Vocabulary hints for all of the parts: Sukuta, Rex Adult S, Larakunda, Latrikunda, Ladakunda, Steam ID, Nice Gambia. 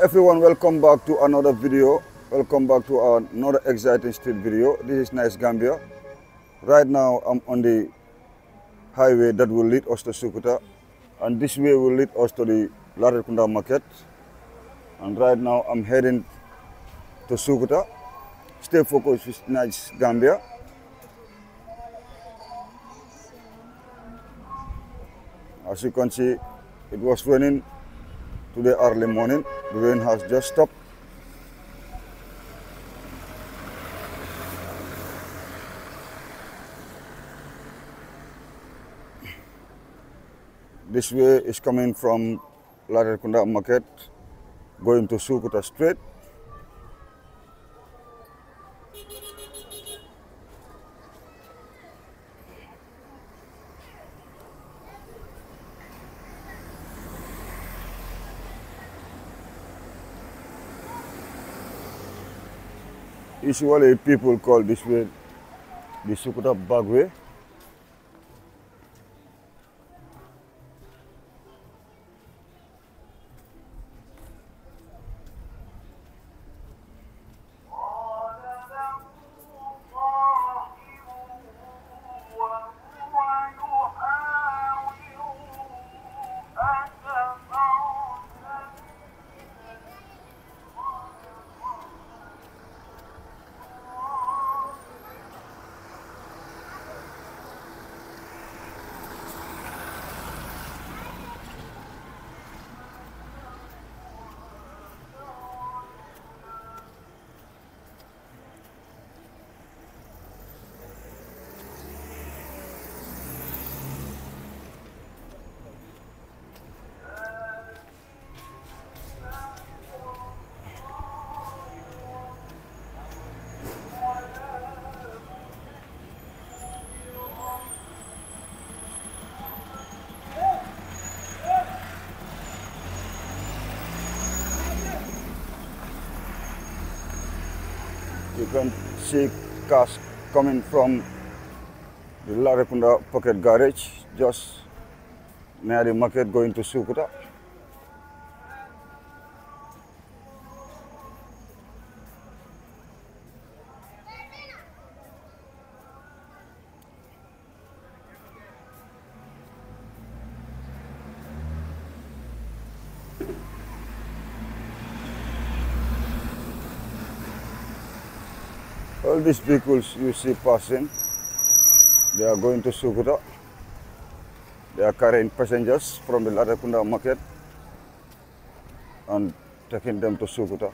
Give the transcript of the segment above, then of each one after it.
Everyone, welcome back to another video. Welcome back to another exciting street video. This is Nice Gambia. Right now I'm on the highway that will lead us to Sukuta, and this way will lead us to the Latrikunda market. And right now I'm heading to Sukuta. Stay focused with Nice Gambia. As you can see, it was raining today early morning. The rain has just stopped. This way is coming from Larakunda market, going to Sukuta Street. Usually people call this way the Sukuta Bagway. You can see cars coming from the Larakunda pocket garage just near the market going to Sukuta. All these vehicles you see passing, they are going to Sukuta. They are carrying passengers from the Ladakunda market and taking them to Sukuta.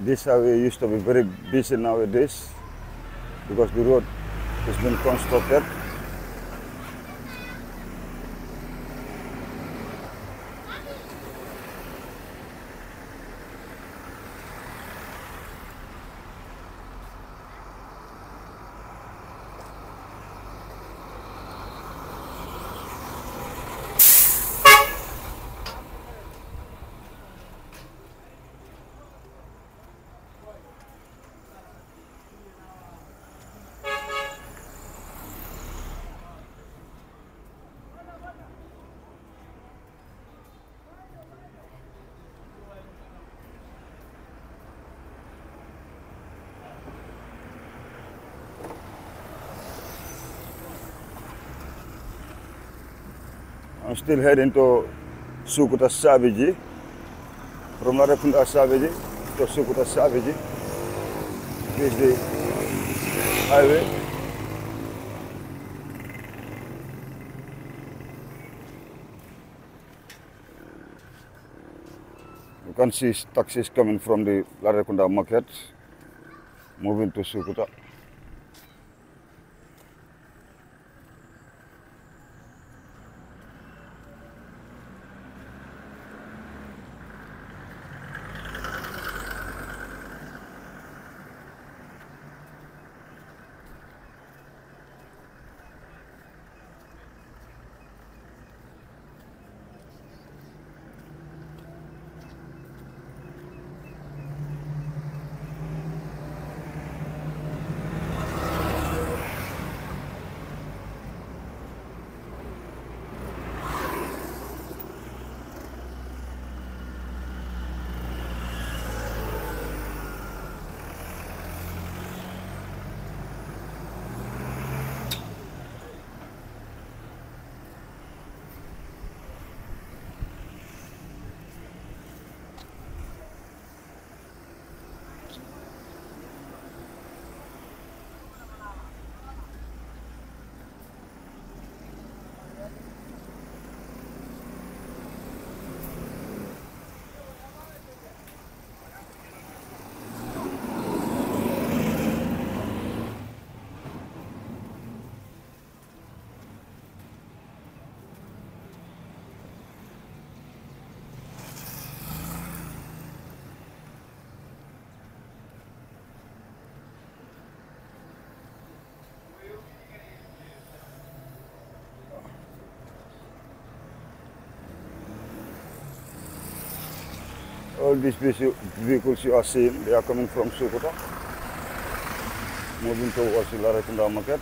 This highway used to be very busy nowadays because the road has been constructed. I'm still heading to Sukuta Savage, from Ladakunda Savage to Sukuta Savage. This is the highway. You can see taxis coming from the Ladakunda market, moving to Sukuta. all these vehicles you are seeing, they are coming from Sukuta, moving towards the Larakunda market.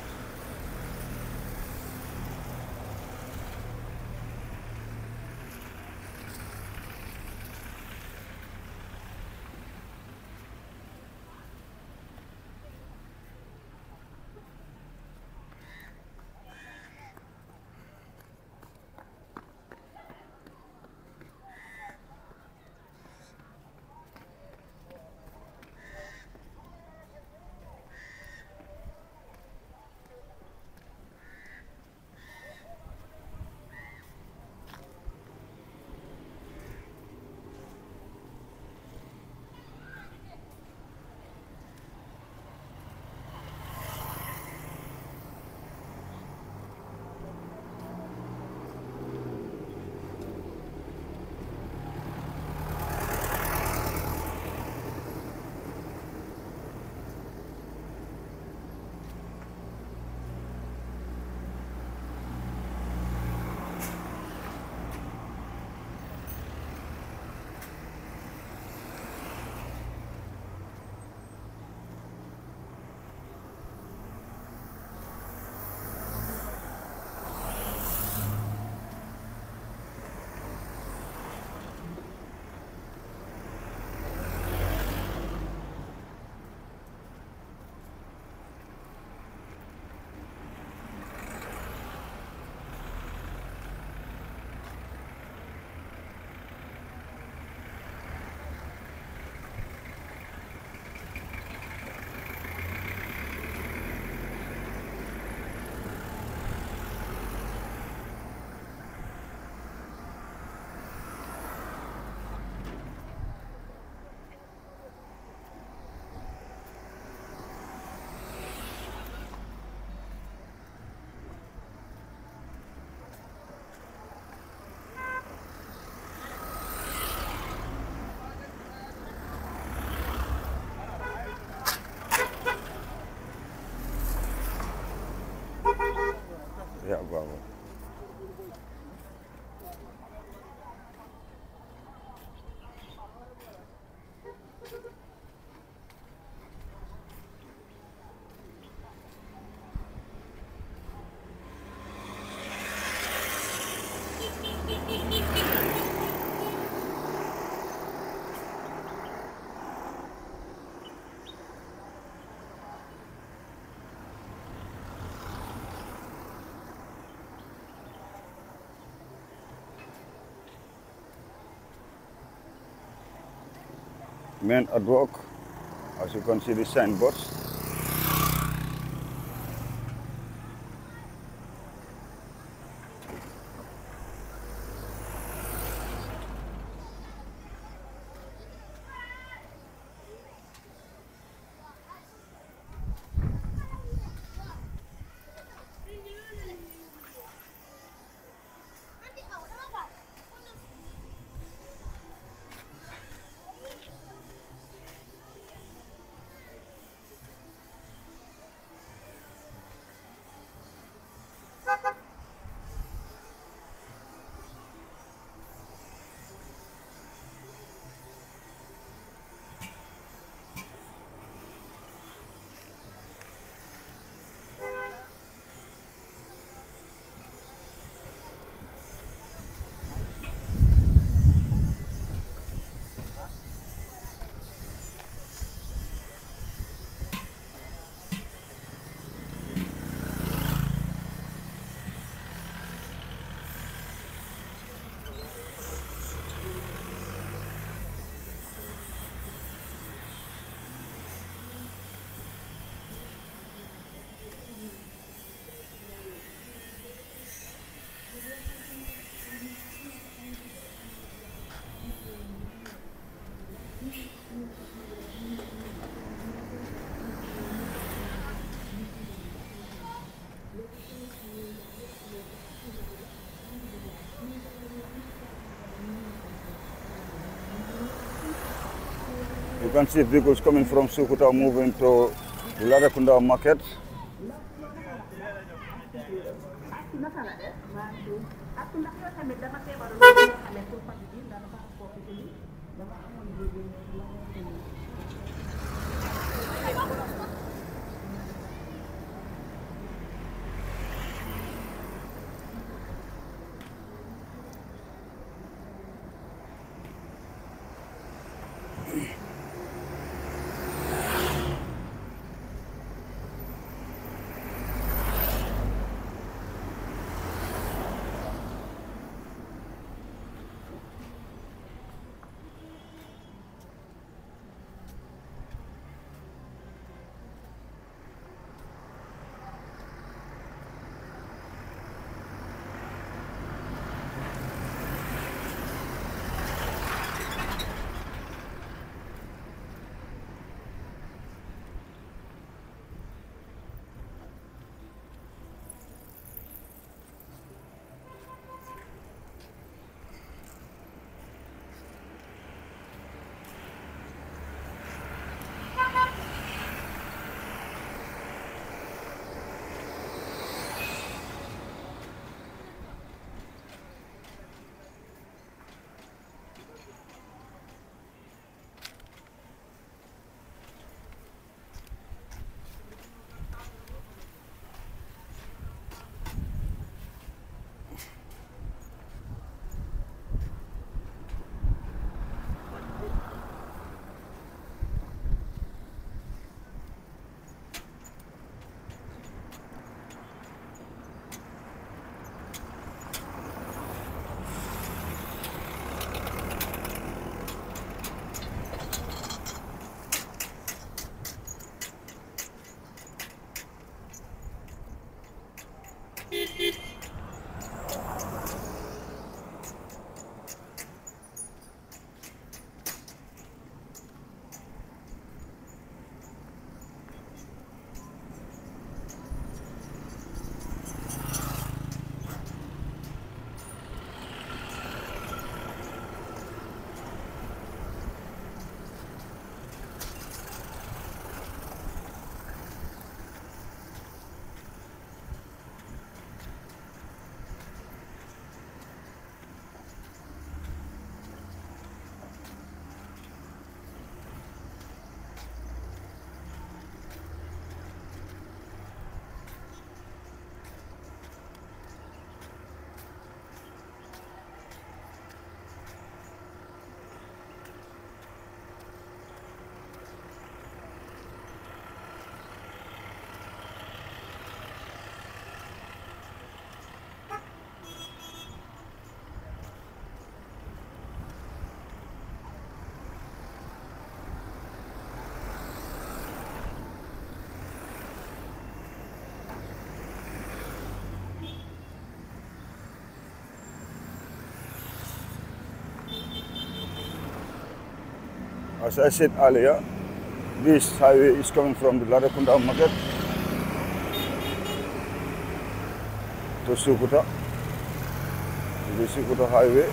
Yeah, bravo. Men at work, as you can see the signboards. You can see vehicles coming from Sukuta moving to Ladakunda market. As I said earlier, this highway is coming from the Larakunda market to Sukuta, the Sukuta highway.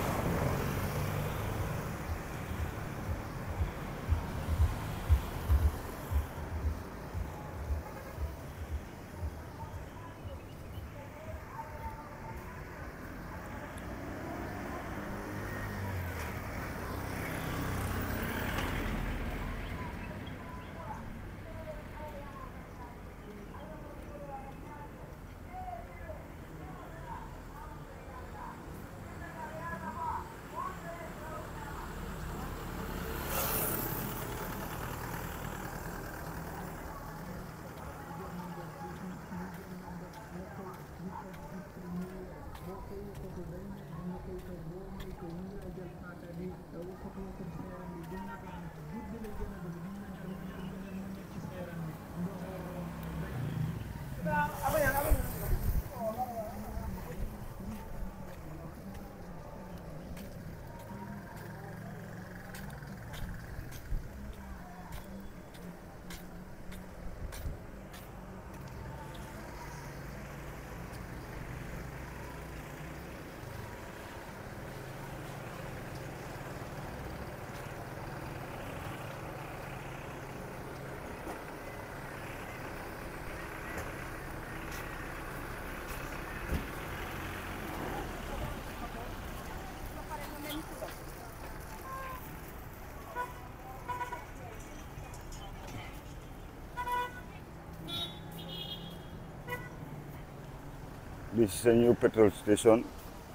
This is a new petrol station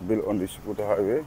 built on the Sukuta highway.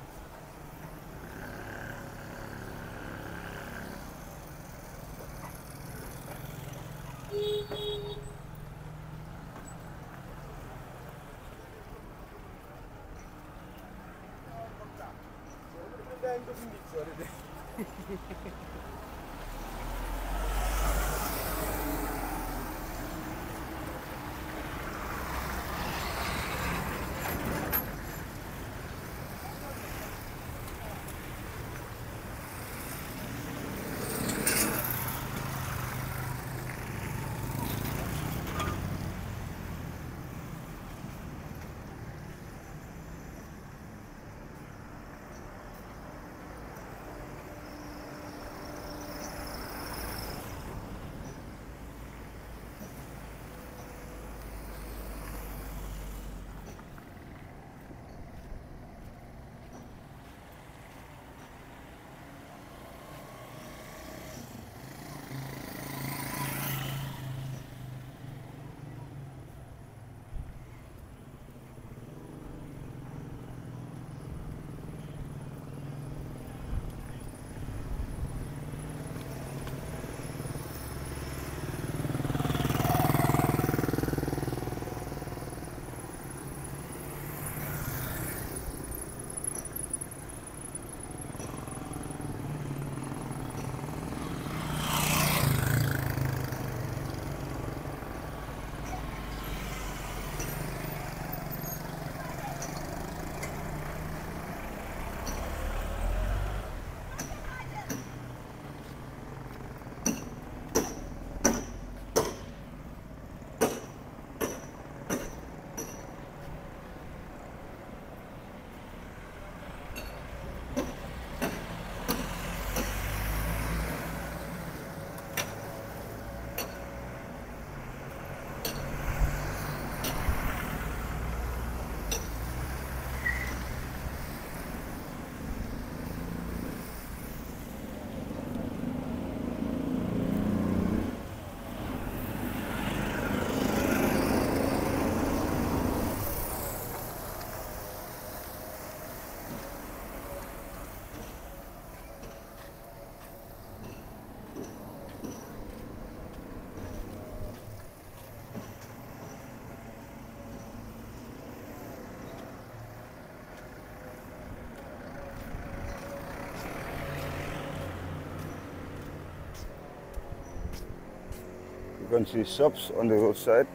You can see shops on the roadside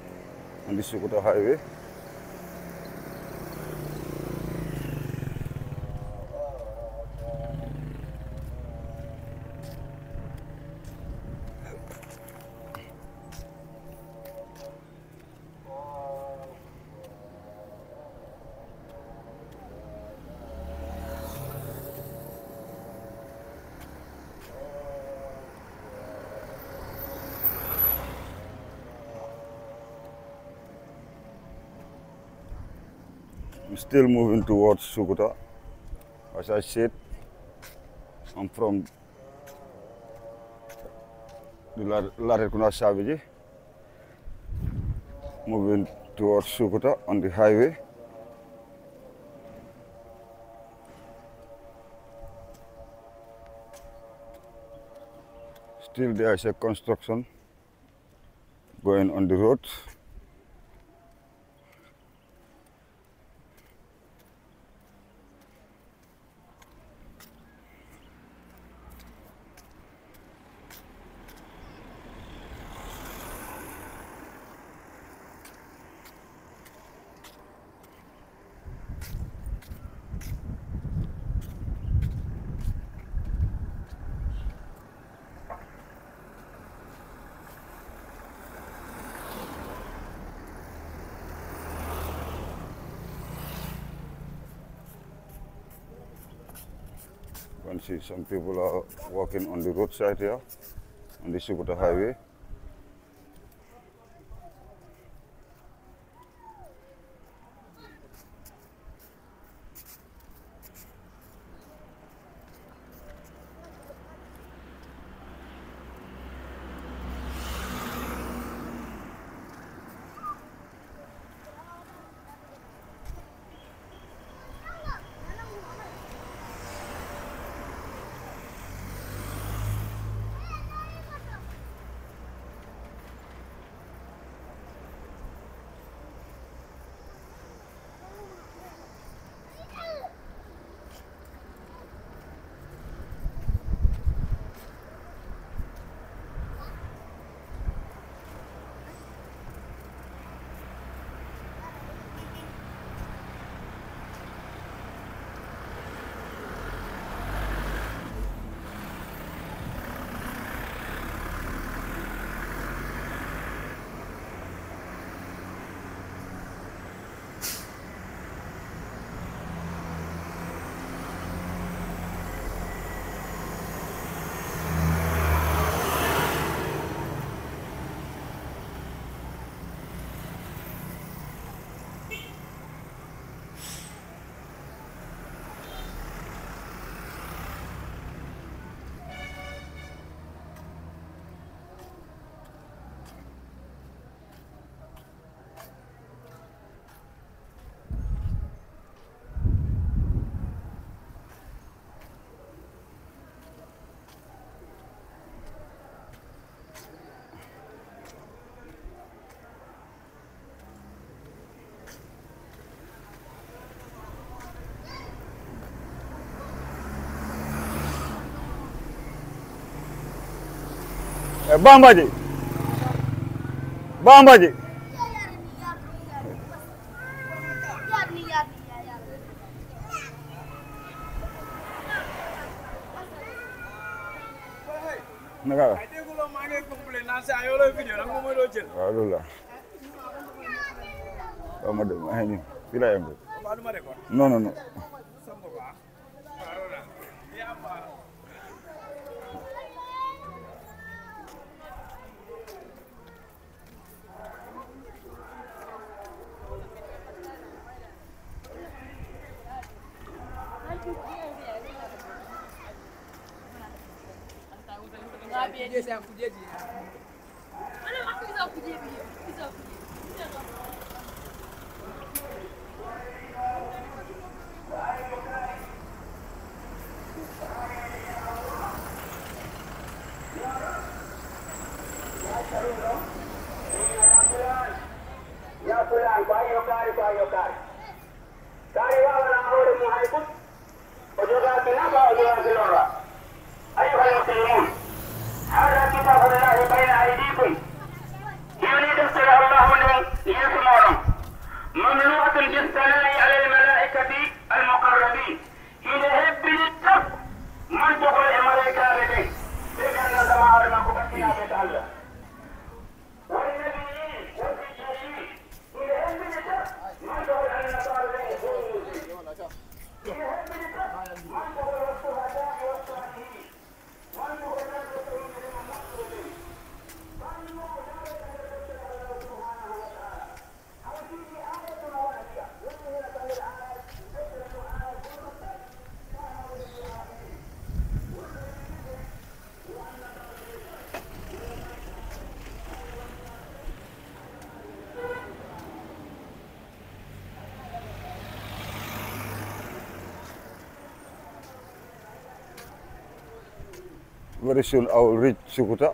on the Sukuta highway. I'm still moving towards Sukuta. As I said, I'm from the Larakunda Savage, moving towards Sukuta on the highway. Still there is a construction going on the road. You can see some people are walking on the roadside here, on the Sukuta highway. Bambaji. Bambaji. Naka. No. Very soon I will reach Sukuta.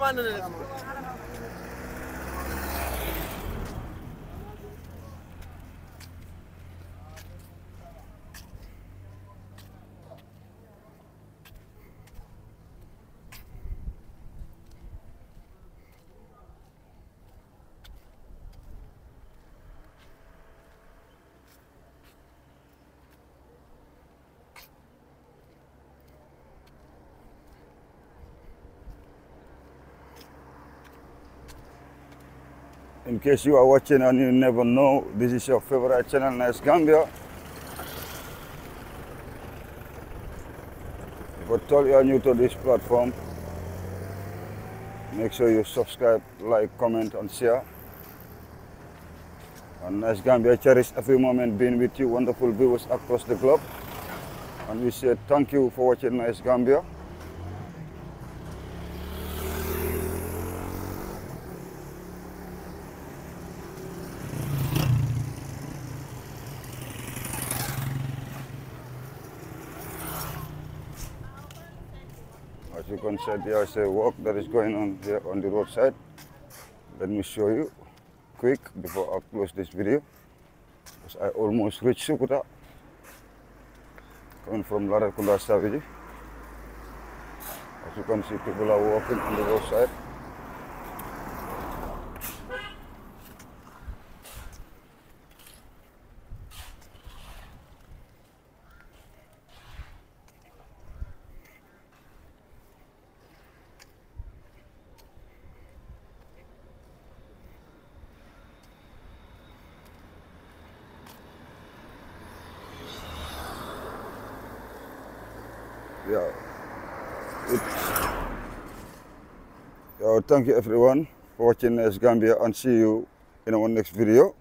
abandoned. In case you are watching and you never know, this is your favorite channel, Nice Gambia. But if you are new to this platform, make sure you subscribe, like, comment, and share. And Nice Gambia cherish every moment being with you, wonderful viewers across the globe. And we say thank you for watching Nice Gambia. You can see there is a walk that is going on here on the roadside. Let me show you quick before I close this video, because I almost reached Sukuta coming from Larakunda. As you can see, people are walking on the roadside. Thank you everyone for watching Nice Gambia, and see you in our next video.